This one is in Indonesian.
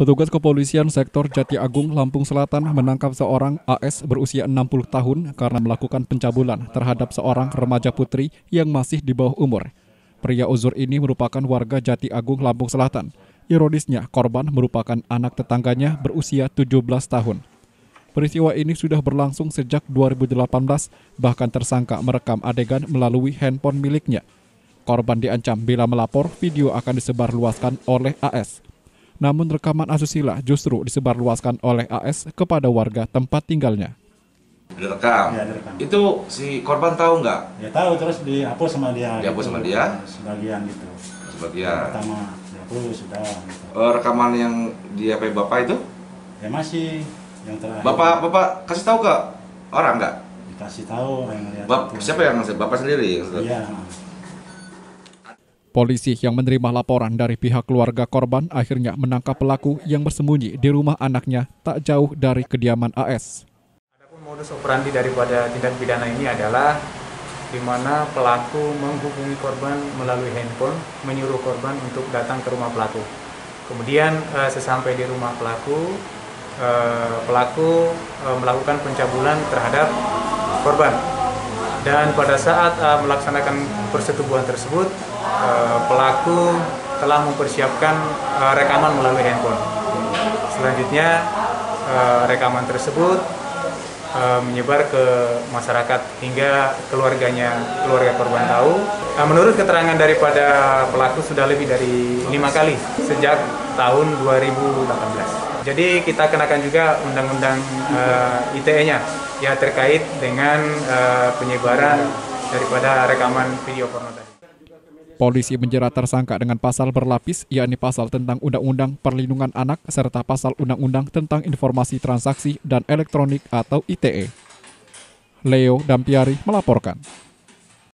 Petugas kepolisian sektor Jatiagung, Lampung Selatan menangkap seorang AS berusia 60 tahun karena melakukan pencabulan terhadap seorang remaja putri yang masih di bawah umur. Pria uzur ini merupakan warga Jatiagung, Lampung Selatan. Ironisnya, korban merupakan anak tetangganya berusia 17 tahun. Peristiwa ini sudah berlangsung sejak 2018, bahkan tersangka merekam adegan melalui handphone miliknya. Korban diancam bila melapor, video akan disebarluaskan oleh AS. Namun rekaman asusila justru disebarluaskan oleh AS kepada warga tempat tinggalnya. Direkam. Ya, direkam. Itu si korban tahu nggak? Ya tahu, terus dihapus sama dia. Dihapus gitu, sama dia? Sebagian gitu. Sebagian. Pertama dihapus sudah. Gitu. Rekaman yang di HP bapak itu? Ya masih yang terakhir. Bapak kasih tahu ke orang nggak? Dikasih tahu yang lihat. Siapa yang ngasih? Bapak sendiri. Iya. Polisi yang menerima laporan dari pihak keluarga korban akhirnya menangkap pelaku yang bersembunyi di rumah anaknya tak jauh dari kediaman AS. Adapun modus operandi daripada tindak pidana ini adalah di mana pelaku menghubungi korban melalui handphone, menyuruh korban untuk datang ke rumah pelaku. Kemudian sesampai di rumah pelaku, melakukan pencabulan terhadap korban. Dan pada saat melaksanakan persetubuhan tersebut, pelaku telah mempersiapkan rekaman melalui handphone. Selanjutnya, rekaman tersebut menyebar ke masyarakat hingga keluarga korban tahu. Menurut keterangan daripada pelaku sudah lebih dari 5 kali sejak tahun 2018. Jadi kita kenakan juga undang-undang ITE-nya. Ya, terkait dengan penyebaran daripada rekaman video porno tadi. Polisi menjerat tersangka dengan pasal berlapis, yakni pasal tentang Undang-Undang Perlindungan Anak serta pasal Undang-Undang tentang Informasi Transaksi dan Elektronik atau ITE. Leo Dampiari melaporkan.